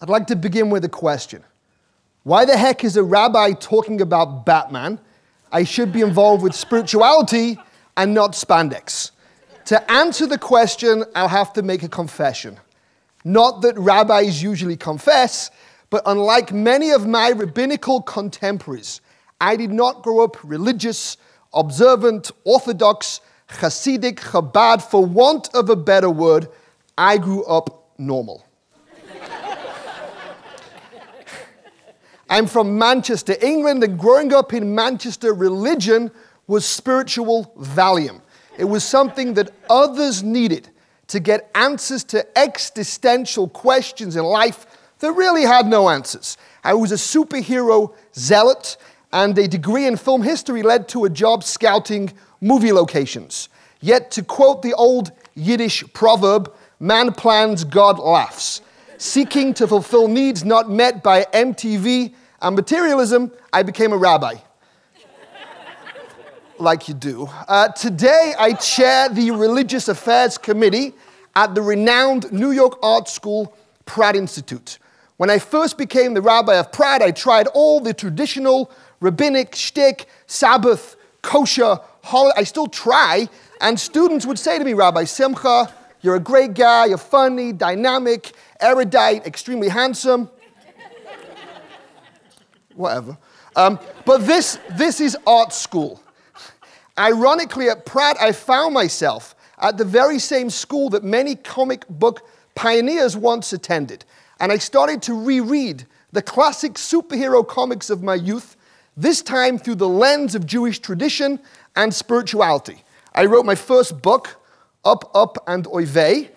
I'd like to begin with a question. Why the heck is a rabbi talking about Batman? I should be involved with spirituality and not spandex. To answer the question, I'll have to make a confession. Not that rabbis usually confess, but unlike many of my rabbinical contemporaries, I did not grow up religious, observant, orthodox, Hasidic, Chabad, for want of a better word, I grew up normal. I'm from Manchester, England, and growing up in Manchester, religion was spiritual Valium. It was something that others needed to get answers to existential questions in life that really had no answers. I was a superhero zealot, and a degree in film history led to a job scouting movie locations. Yet, to quote the old Yiddish proverb, man plans, God laughs. Seeking to fulfill needs not met by MTV and materialism, I became a rabbi. Like you do. Today, I chair the Religious Affairs Committee at the renowned New York art school, Pratt Institute. When I first became the rabbi of Pratt, I tried all the traditional rabbinic shtick, Sabbath, kosher, I still try, and students would say to me, Rabbi Simcha, you're a great guy, you're funny, dynamic, erudite, extremely handsome. Whatever. But this is art school. Ironically, at Pratt, I found myself at the very same school that many comic book pioneers once attended, and I started to reread the classic superhero comics of my youth, this time through the lens of Jewish tradition and spirituality. I wrote my first book, Up, Up, and Oy Vey.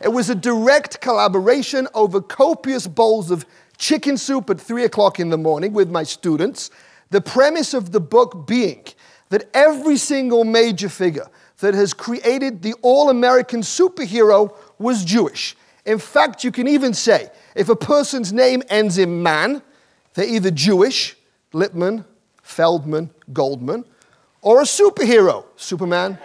It was a direct collaboration over copious bowls of chicken soup at 3 o'clock in the morning with my students. The premise of the book being that every single major figure that has created the all-American superhero was Jewish. In fact, you can even say, if a person's name ends in man, they're either Jewish, Lippmann, Feldman, Goldman, or a superhero, Superman.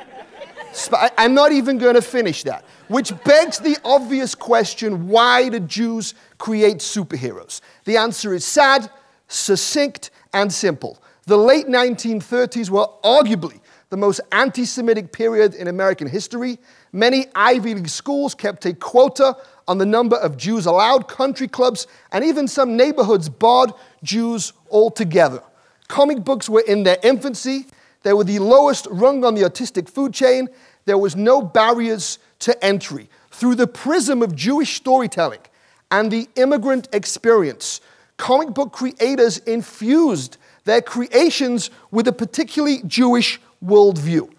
I'm not even going to finish that. Which begs the obvious question, why do Jews create superheroes? The answer is sad, succinct, and simple. The late 1930s were arguably the most anti-Semitic period in American history. Many Ivy League schools kept a quota on the number of Jews allowed, country clubs, and even some neighborhoods barred Jews altogether. Comic books were in their infancy. They were the lowest rung on the artistic food chain. There was no barriers to entry. Through the prism of Jewish storytelling and the immigrant experience, comic book creators infused their creations with a particularly Jewish worldview.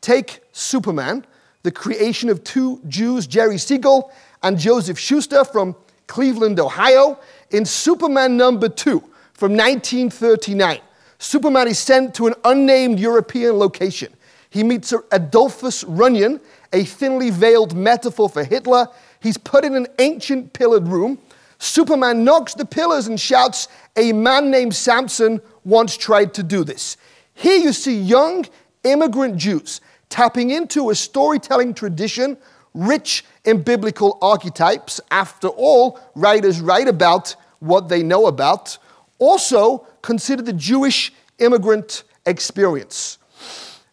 Take Superman, the creation of two Jews, Jerry Siegel and Joseph Shuster from Cleveland, Ohio. In Superman #2 from 1939, Superman is sent to an unnamed European location. He meets Adolphus Runyon, a thinly veiled metaphor for Hitler. He's put in an ancient pillared room. Superman knocks the pillars and shouts, "A man named Samson once tried to do this." Here you see young immigrant Jews tapping into a storytelling tradition rich in biblical archetypes. After all, writers write about what they know about. Also, consider the Jewish immigrant experience.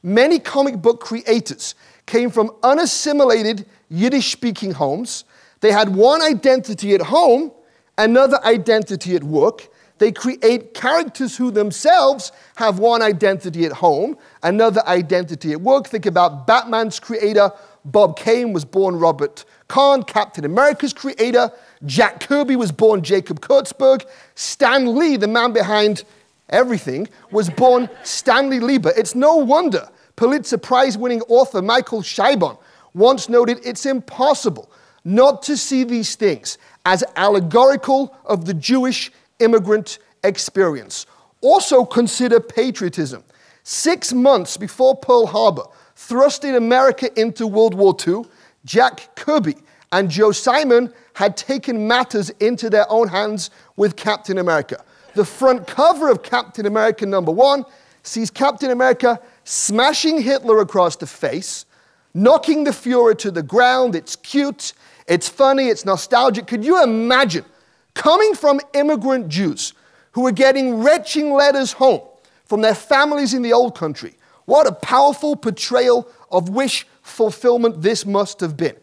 Many comic book creators came from unassimilated Yiddish-speaking homes. They had one identity at home, another identity at work. They create characters who themselves have one identity at home, another identity at work. Think about Batman's creator, Bob Kane, was born Robert Kahn. Captain America's creator, Jack Kirby, was born Jacob Kurtzberg. Stan Lee, the man behind everything, was born Stanley Lieber. It's no wonder Pulitzer Prize-winning author Michael Chabon once noted, it's impossible not to see these things as allegorical of the Jewish immigrant experience. Also consider patriotism. 6 months before Pearl Harbor thrusted America into World War II, Jack Kirby and Joe Simon had taken matters into their own hands with Captain America. The front cover of Captain America #1 sees Captain America smashing Hitler across the face, knocking the Fuhrer to the ground. It's cute, It's funny, it's nostalgic. Could you imagine coming from immigrant Jews who were getting retching letters home from their families in the old country? What a powerful portrayal of wish fulfillment this must have been.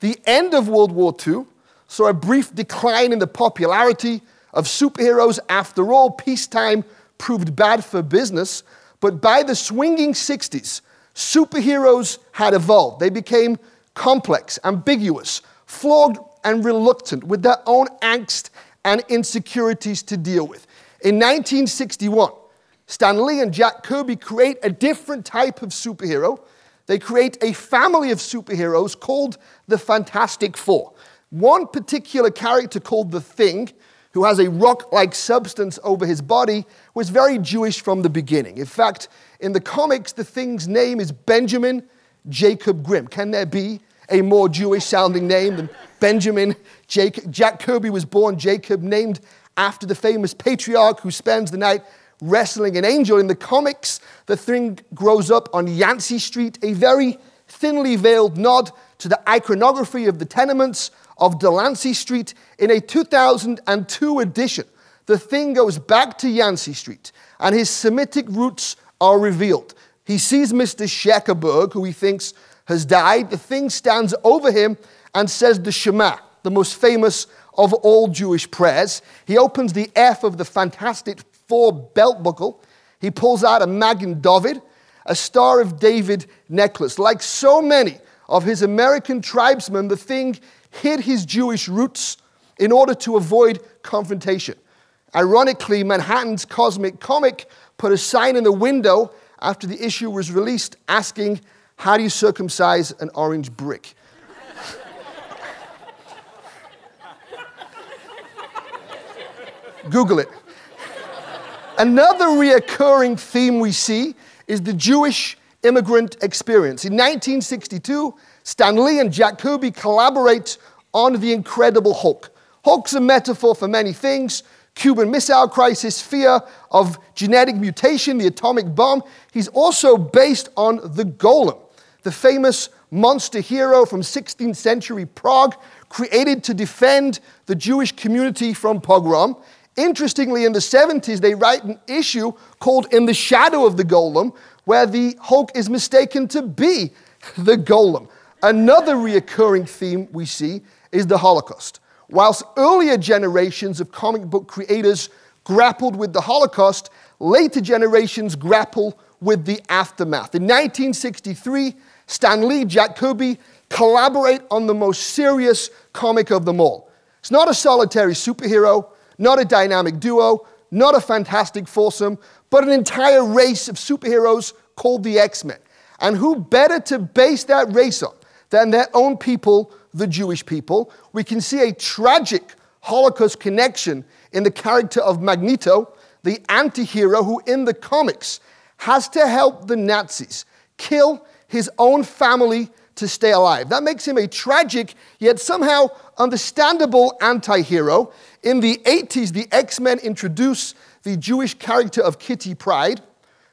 The end of World War II saw a brief decline in the popularity of superheroes. After all, peacetime proved bad for business. But by the swinging 60s, superheroes had evolved. They became complex, ambiguous, flawed, and reluctant, with their own angst and insecurities to deal with. In 1961, Stan Lee and Jack Kirby create a different type of superhero. They create a family of superheroes called the Fantastic Four. One particular character called the Thing, who has a rock-like substance over his body, was very Jewish from the beginning. In fact, in the comics, the Thing's name is Benjamin Jacob Grimm. Can there be a more Jewish-sounding name than Benjamin Jacob? Jack Kirby was born Jacob, named after the famous patriarch who spends the night wrestling an angel. In the comics, the Thing grows up on Yancey Street, a very thinly veiled nod to the iconography of the tenements of Delancey Street. In a 2002 edition, the Thing goes back to Yancey Street, and his Semitic roots are revealed. He sees Mr. Shekerberg, who he thinks has died. The Thing stands over him and says the Shema, the most famous of all Jewish prayers. He opens the F of the Fantastic Four belt buckle. He pulls out a Magen Dovid, a Star of David necklace. Like so many of his American tribesmen, the Thing hid his Jewish roots in order to avoid confrontation. Ironically, Manhattan's Cosmic Comic put a sign in the window after the issue was released asking, "How do you circumcise an orange brick?" Google it. Another reoccurring theme we see is the Jewish immigrant experience. In 1962, Stan Lee and Jack Kirby collaborate on the Incredible Hulk. Hulk's a metaphor for many things: Cuban Missile Crisis, fear of genetic mutation, the atomic bomb. He's also based on the Golem, the famous monster hero from 16th century Prague, created to defend the Jewish community from pogrom. Interestingly, in the 70s, they write an issue called In the Shadow of the Golem, where the Hulk is mistaken to be the Golem. Another reoccurring theme we see is the Holocaust. Whilst earlier generations of comic book creators grappled with the Holocaust, later generations grapple with the aftermath. In 1963, Stan Lee, Jack Kirby collaborate on the most serious comic of them all. It's not a solitary superhero, not a dynamic duo, not a fantastic foursome, but an entire race of superheroes called the X-Men. And who better to base that race on than their own people, the Jewish people? We can see a tragic Holocaust connection in the character of Magneto, the anti-hero who in the comics has to help the Nazis kill his own family to stay alive. That makes him a tragic, yet somehow understandable anti-hero. In the 80s, the X-Men introduce the Jewish character of Kitty Pryde,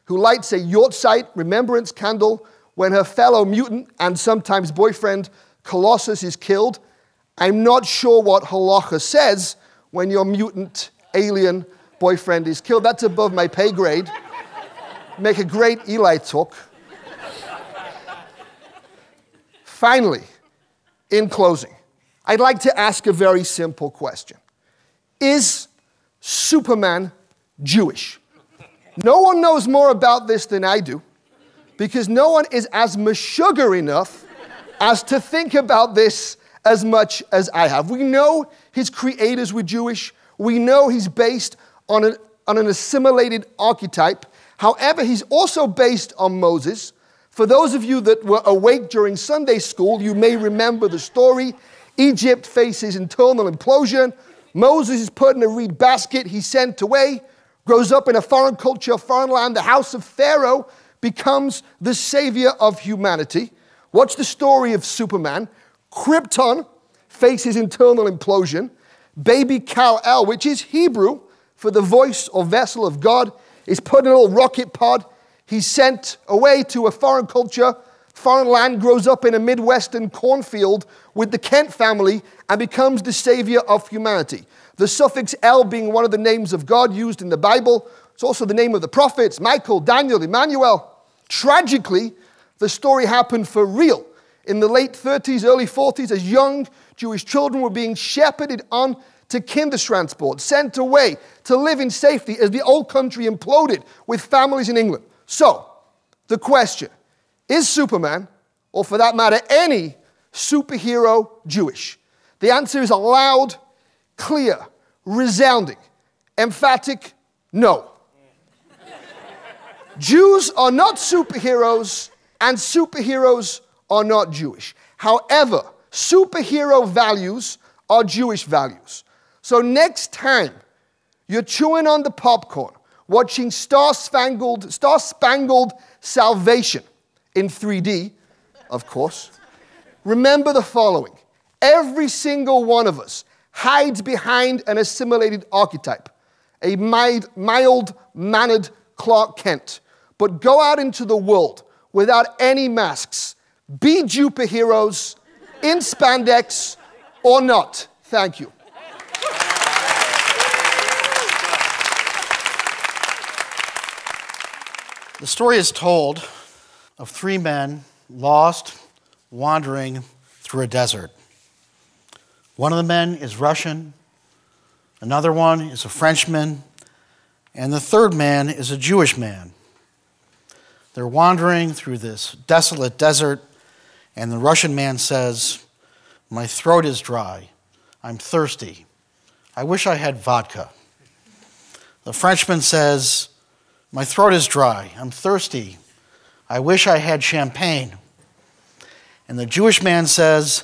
who lights a Yortzeit remembrance candle when her fellow mutant and sometimes boyfriend Colossus is killed. I'm not sure what halacha says when your mutant alien boyfriend is killed. That's above my pay grade. Make a great Eli talk. Finally, in closing, I'd like to ask a very simple question. Is Superman Jewish? No one knows more about this than I do, because no one is as meshuggah enough as to think about this as much as I have. We know his creators were Jewish. We know he's based on an assimilated archetype. However, he's also based on Moses. For those of you that were awake during Sunday school, you may remember the story. Egypt faces internal implosion. Moses is put in a reed basket. He's sent away. Grows up in a foreign culture, foreign land, the house of Pharaoh, becomes the savior of humanity. What's the story of Superman? Krypton faces internal implosion. Baby Kal-El, which is Hebrew for the voice or vessel of God, is put in a little rocket pod. He's sent away to a foreign culture, Farnland grows up in a Midwestern cornfield with the Kent family and becomes the savior of humanity. The suffix El being one of the names of God used in the Bible. It's also the name of the prophets, Michael, Daniel, Emmanuel. Tragically, the story happened for real. In the late 30s, early 40s, as young Jewish children were being shepherded on to Kindertransport, sent away to live in safety as the old country imploded with families in England. So, the question, is Superman, or for that matter, any superhero Jewish? The answer is a loud, clear, resounding, emphatic no. Jews are not superheroes, and superheroes are not Jewish. However, superhero values are Jewish values. So next time you're chewing on the popcorn, watching Star Spangled Salvation in 3D, of course, remember the following. Every single one of us hides behind an assimilated archetype, a mild-mannered Clark Kent. But go out into the world without any masks. Be superheroes in spandex or not. Thank you. The story is told of three men lost, wandering through a desert. One of the men is Russian, another one is a Frenchman, and the third man is a Jewish man. They're wandering through this desolate desert, and the Russian man says, "My throat is dry. I'm thirsty. I wish I had vodka." The Frenchman says, "My throat is dry. I'm thirsty. I wish I had champagne." And the Jewish man says,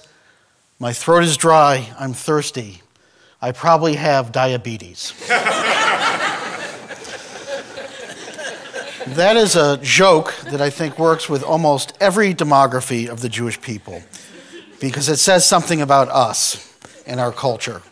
"My throat is dry. I'm thirsty. I probably have diabetes." That is a joke that I think works with almost every demography of the Jewish people, because it says something about us and our culture.